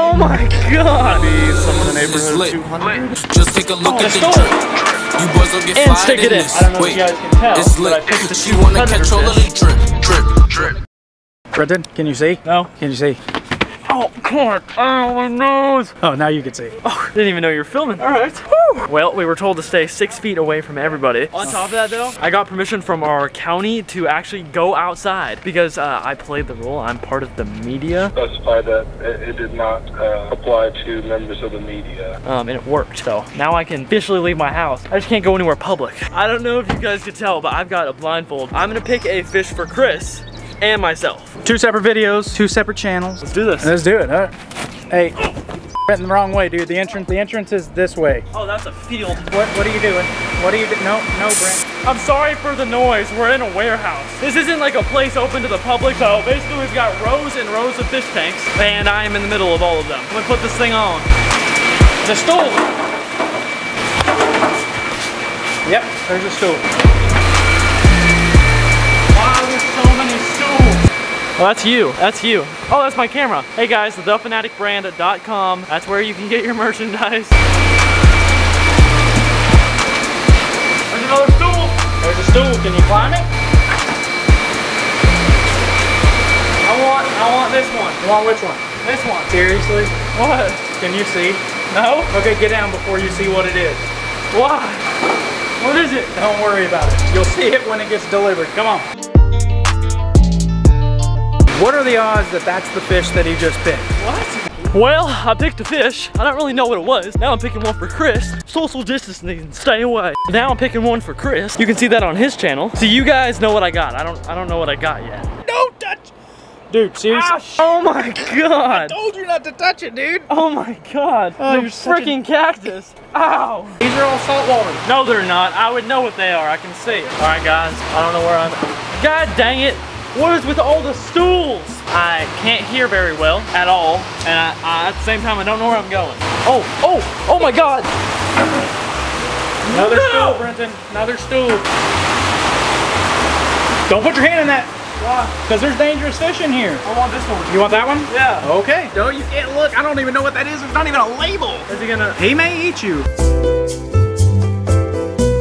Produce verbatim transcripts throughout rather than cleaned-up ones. Oh my god! Some of the neighborhood two hundred. Just take a look oh, at the drip. You boys don't get and stick it in. I don't know if you guys can tell, it's lit. But I picked the she wanna catch all of the drip, drip, drip. Brenten, can you see? No. Can you see? Oh god! Oh my nose! Oh, now you can see. Oh, didn't even know you were filming. All right. Woo. Well, we were told to stay six feet away from everybody. On top of that, though, I got permission from our county to actually go outside because uh, I played the role. I'm part of the media. Specify that it, it did not uh, apply to members of the media. Um, and it worked. So now I can officially leave my house. I just can't go anywhere public. I don't know if you guys could tell, but I've got a blindfold. I'm gonna pick a fish for Chris and myself. Two separate videos, two separate channels. Let's do this. Let's do it, all right. Hey, went the wrong way, dude. The entrance, the entrance is this way. Oh, that's a field. What, what are you doing? What are you doing? No, no, Brent. I'm sorry for the noise. We're in a warehouse. This isn't like a place open to the public, so basically we've got rows and rows of fish tanks, and I am in the middle of all of them. I'm gonna put this thing on. The stool. Yep, there's a stool. Well, that's you, that's you. Oh, that's my camera. Hey guys, the finatic brand dot com. That's where you can get your merchandise. There's another stool. There's a stool, can you climb it? I want, I want this one. You want which one? This one. Seriously? What? Can you see? No? Okay, get down before you see what it is. Why? What is it? Don't worry about it. You'll see it when it gets delivered, come on. What are the odds that that's the fish that he just picked? What? Well, I picked a fish. I don't really know what it was. Now I'm picking one for Chris. Social distancing, stay away. Now I'm picking one for Chris. You can see that on his channel. So you guys know what I got. I don't I don't know what I got yet. Don't touch. Dude, seriously? Ow, oh my god. I told you not to touch it, dude. Oh my god. Oh, the you're freaking a... cactus. Ow. These are all salt water. No, they're not. I would know what they are. I can see it. All right, guys. I don't know where I'm at. God dang it. What is with all the stools? I can't hear very well at all, and I, I, at the same time, I don't know where I'm going. Oh, oh, oh my god! Another no! stool, Brenten, another stool. Don't put your hand in that. Why? Because there's dangerous fish in here. I want this one. You want that one? Yeah. Okay. No, you can't look. I don't even know what that is. There's not even a label. Is he gonna? He may eat you.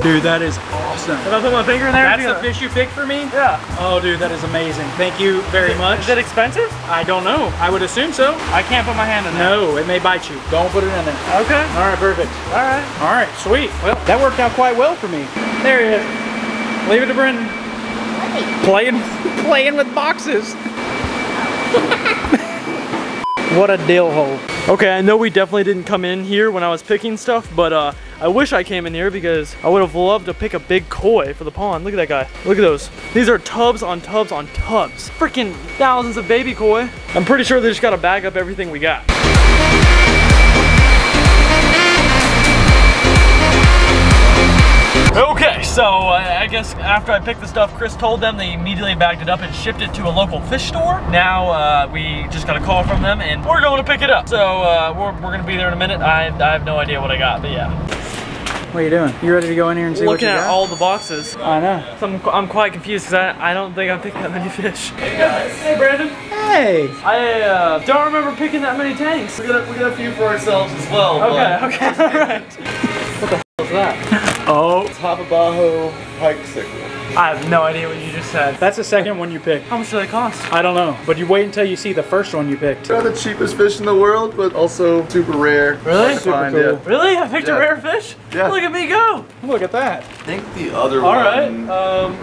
Dude, that is awesome. Did I put my finger in there? That's the fish you picked for me? Yeah. Oh, dude, that is amazing. Thank you very much. Is it expensive? I don't know. I would assume so. I can't put my hand in there. No, it may bite you. Don't put it in there. Okay. All right, perfect. All right. All right, sweet. Well, that worked out quite well for me. There he is. Leave it to Brenten. Hey. Playing, playing with boxes. What a dill hole. Okay, I know we definitely didn't come in here when I was picking stuff, but uh, I wish I came in here because I would have loved to pick a big koi for the pond. Look at that guy. Look at those. These are tubs on tubs on tubs. Freaking thousands of baby koi. I'm pretty sure they just gotta bag up everything we got. Okay, so uh, I guess after I picked the stuff Chris told them, they immediately bagged it up and shipped it to a local fish store. Now uh, we just got a call from them and we're going to pick it up. So uh, we're, we're going to be there in a minute. I, I have no idea what I got, but yeah. What are you doing? You ready to go in here and see Looking what you got? Looking at all the boxes. I know. So I'm, I'm quite confused because I, I don't think I picked that many fish. Hey guys. Hey Brenten. Hey. I uh, don't remember picking that many tanks. We got a, we got a few for ourselves as well. Okay, okay, all right. What the f was that? Oh. Tapabajo Pike Cichlid. I have no idea what you just said. That's the second one you picked. How much do they cost? I don't know, but you wait until you see the first one you picked. They're the cheapest fish in the world, but also super rare. Really? Super find, cool. Yeah. Really? I picked yeah. a rare fish? Yeah. Look at me go. Look at that. I think the other All one, right. um, I don't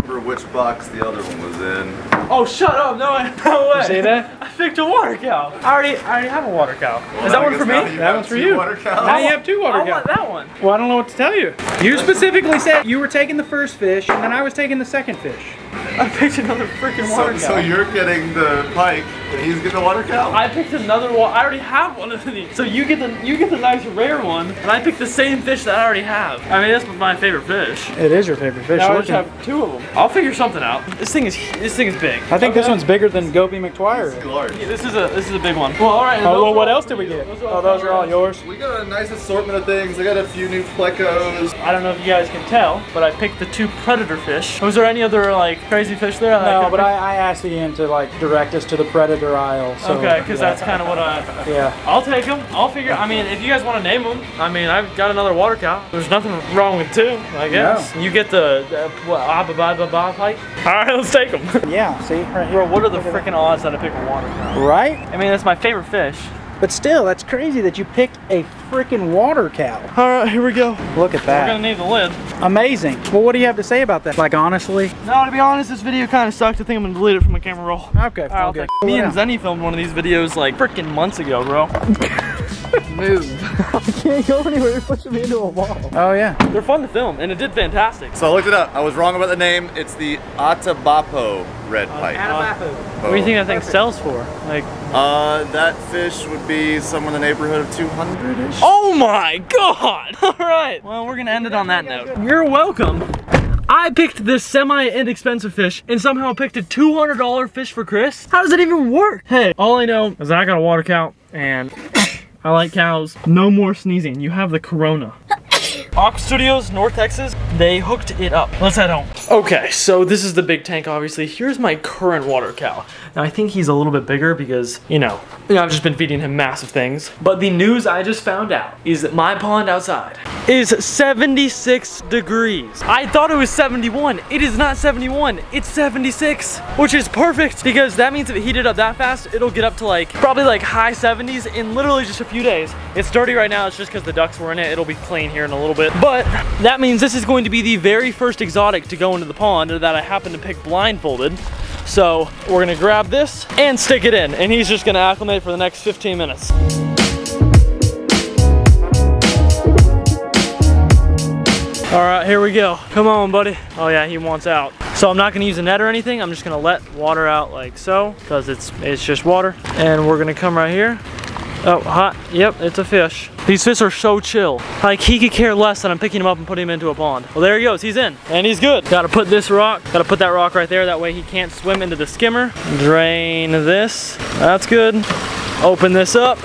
remember which box the other one was in. Oh, shut up. No, no way. You see that? I picked a water cow. I already, I already have a water cow. Well, Is that one for me? That one's for you. Water cows. Now you have two water cows. I want that one. Well, I don't know what to tell you. You specifically Specifically said you were taking the first fish and then I was taking the second fish. I picked another freaking water cow. So, so you're getting the pike and he's getting the water cow? I picked another one. I already have one of these. So you get the you get the nice rare one and I picked the same fish that I already have. I mean, that's my favorite fish. It is your favorite fish. Now I just have two of them. I'll figure something out. This thing is this thing is big. I think okay. this one's bigger than Goby McTwire. This is large. Yeah, this is a this is a big one. Well, all right. Oh, well, what else did we get? Those oh, those are all yours. We got a nice assortment of things. I got a few new plecos. I don't know if you guys can tell, but I picked the two predator fish. Was there any other like crazy fish there? No, I but I, I asked Ian to like direct us to the predator bigger aisle. So, okay, because yeah. that's kind of what I. Yeah. I'll take them. I'll figure. I mean, if you guys want to name them, I mean, I've got another water cow. There's nothing wrong with two, I guess. No. You get the uh, what, Tapabajo Pike. All right, let's take them. Yeah. See, right here. Bro, what are the freaking odds that I pick a water cow? Right. I mean, that's my favorite fish. But still, that's crazy that you picked a freaking water cow. All right, here we go. Look at that. We're gonna need the lid. Amazing. Well, what do you have to say about that? Like, honestly? No, to be honest, this video kind of sucks. I think I'm gonna delete it from my camera roll. Okay, all right, I'll take it. Me and Zenny filmed one of these videos like freaking months ago, bro. Move. I can't go anywhere, you're pushing me into a wall. Oh yeah. They're fun to film, and it did fantastic. So I looked it up. I was wrong about the name. It's the Atabapo red uh, pike. Atabapo. Oh. What do you think that thing Perfect. sells for? Like, Uh, that fish would be somewhere in the neighborhood of two hundred-ish. Oh my God! All right. Well, we're gonna end it on that note. You're welcome. I picked this semi-inexpensive fish and somehow picked a two hundred dollar fish for Chris. How does it even work? Hey, all I know is I got a water cow and I like cows. No more sneezing. You have the corona. Ox Studios, North Texas, they hooked it up. Let's head home. Okay, so this is the big tank, obviously. Here's my current water cow. Now, I think he's a little bit bigger because, you know, you know, I've just been feeding him massive things. But the news I just found out is that my pond outside is seventy-six degrees. I thought it was seventy-one. It is not seventy-one, it's seventy-six, which is perfect because that means if it heated up that fast, it'll get up to like, probably like high seventies in literally just a few days. It's dirty right now, it's just because the ducks were in it. It'll be clean here in a little bit. But that means this is going to be the very first exotic to go into the pond that I happen to pick blindfolded. So we're gonna grab this and stick it in, and he's just gonna acclimate for the next fifteen minutes. All right, here we go. Come on, buddy. Oh yeah, he wants out. So I'm not gonna use a net or anything. I'm just gonna let water out like so, cause it's, it's just water. And we're gonna come right here. Oh, hot. Yep, it's a fish. These fish are so chill. Like, he could care less that I'm picking him up and putting him into a pond. Well, there he goes. He's in. And he's good. Gotta put this rock. Gotta put that rock right there. That way he can't swim into the skimmer. Drain this. That's good. Open this up.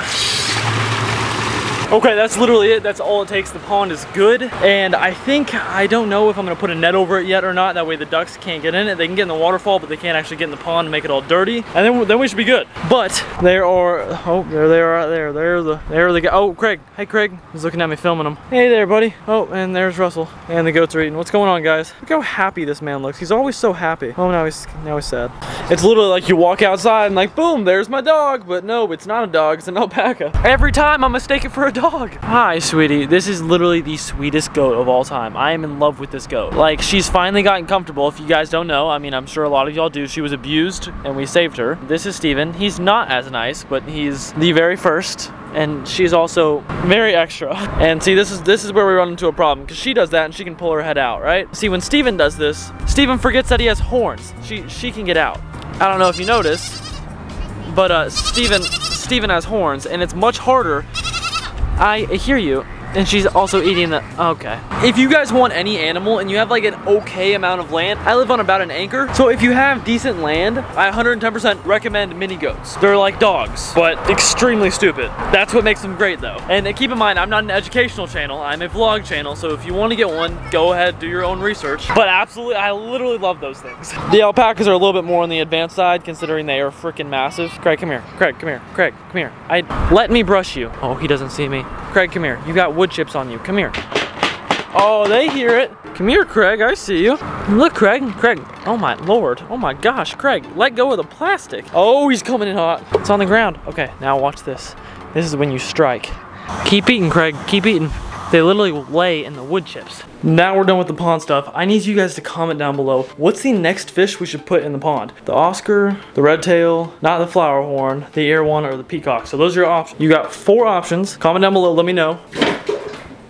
Okay, that's literally it. That's all it takes. The pond is good. And I think, I don't know if I'm gonna put a net over it yet or not. That way the ducks can't get in it. They can get in the waterfall, but they can't actually get in the pond and make it all dirty. And then, then we should be good. But there are, oh, there they are right there. There the, there they go. Oh, Craig. Hey, Craig. He's looking at me filming him. Hey there, buddy. Oh, and there's Russell. And the goats are eating. What's going on, guys? Look how happy this man looks. He's always so happy. Oh, now he's, now he's sad. It's literally like you walk outside and like, boom, there's my dog. But no, it's not a dog. It's an alpaca. Every time I mistake it for a dog. Dog. Hi, sweetie. This is literally the sweetest goat of all time. I am in love with this goat. Like, she's finally gotten comfortable. If you guys don't know, I mean, I'm sure a lot of y'all do. She was abused and we saved her. This is Steven. He's not as nice, but he's the very first. And she's also very extra. And see, this is this is where we run into a problem, because she does that and she can pull her head out, right? See, when Steven does this, Steven forgets that he has horns. She, she can get out. I don't know if you notice, but uh, Steven, Steven has horns, and it's much harder. I hear you. And she's also eating the, okay. If you guys want any animal and you have like an okay amount of land, I live on about an acre. So if you have decent land, I one hundred ten percent recommend mini goats. They're like dogs, but extremely stupid. That's what makes them great though. And keep in mind, I'm not an educational channel, I'm a vlog channel. So if you want to get one, go ahead, do your own research. But absolutely, I literally love those things. The alpacas are a little bit more on the advanced side, considering they are freaking massive. Craig, come here. Craig, come here. Craig, come here. I, let me brush you. Oh, he doesn't see me. Craig, come here. You got wood chips on you. Come here. Oh, they hear it. Come here, Craig. I see you. Look, Craig. Craig. Oh my Lord. Oh my gosh, Craig. Let go of the plastic. Oh, he's coming in hot. It's on the ground. Okay, now watch this. This is when you strike. Keep eating, Craig. Keep eating. They literally lay in the wood chips. Now we're done with the pond stuff. I need you guys to comment down below. What's the next fish we should put in the pond? The Oscar, the red tail, not the flower horn, the Erewhon, or the peacock. So those are your options. You got four options. Comment down below, let me know.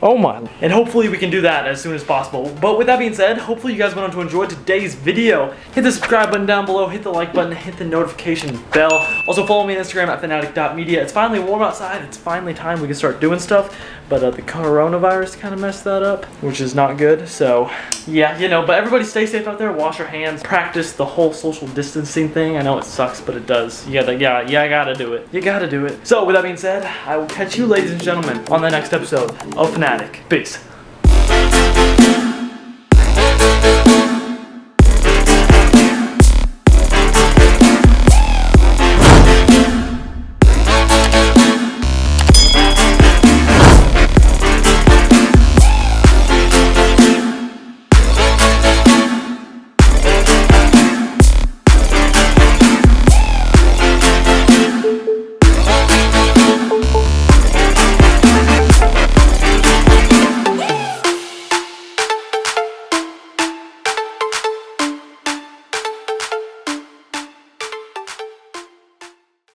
Oh my. And hopefully we can do that as soon as possible. But with that being said, hopefully you guys went on to enjoy today's video. Hit the subscribe button down below, hit the like button, hit the notification bell. Also follow me on Instagram at Finatic dot media. It's finally warm outside, it's finally time we can start doing stuff. But uh, the coronavirus kind of messed that up, which is not good. So yeah, you know, but everybody stay safe out there, wash your hands, practice the whole social distancing thing. I know it sucks, but it does. You gotta, yeah, yeah, I gotta do it. You gotta do it. So with that being said, I will catch you ladies and gentlemen on the next episode of Finatic. Peace.